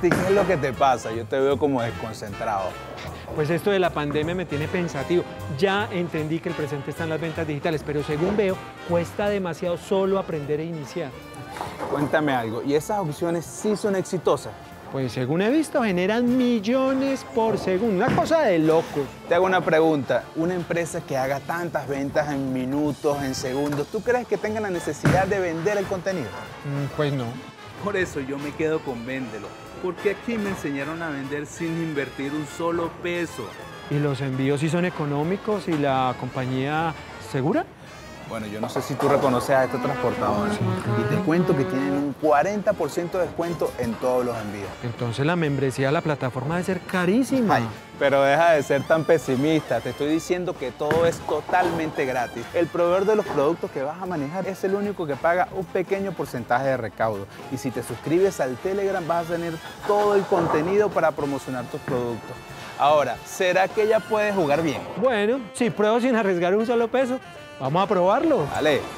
ti, ¿qué es lo que te pasa? Yo te veo como desconcentrado. Pues esto de la pandemia me tiene pensativo. Ya entendí que el presente está en las ventas digitales, pero según veo, cuesta demasiado solo aprender e iniciar. Cuéntame algo, ¿y esas opciones sí son exitosas? Pues según he visto, generan millones por segundo. Una cosa de locos. Te hago una pregunta. Una empresa que haga tantas ventas en minutos, en segundos, ¿tú crees que tenga la necesidad de vender el contenido? Pues no. Por eso yo me quedo con Venndelo, porque aquí me enseñaron a vender sin invertir un solo peso. ¿Y los envíos sí son económicos y la compañía segura? Bueno, yo no sé si tú reconoces a esta transportadora. Sí, claro. Y te cuento que tienen un 40% de descuento en todos los envíos. Entonces la membresía de la plataforma debe ser carísima. Ay, pero deja de ser tan pesimista. Te estoy diciendo que todo es totalmente gratis. El proveedor de los productos que vas a manejar es el único que paga un pequeño porcentaje de recaudo. Y si te suscribes al Telegram vas a tener todo el contenido para promocionar tus productos. Ahora, ¿será que ella puede jugar bien? Bueno, si pruebo sin arriesgar un solo peso, vamos a probarlo. Dale.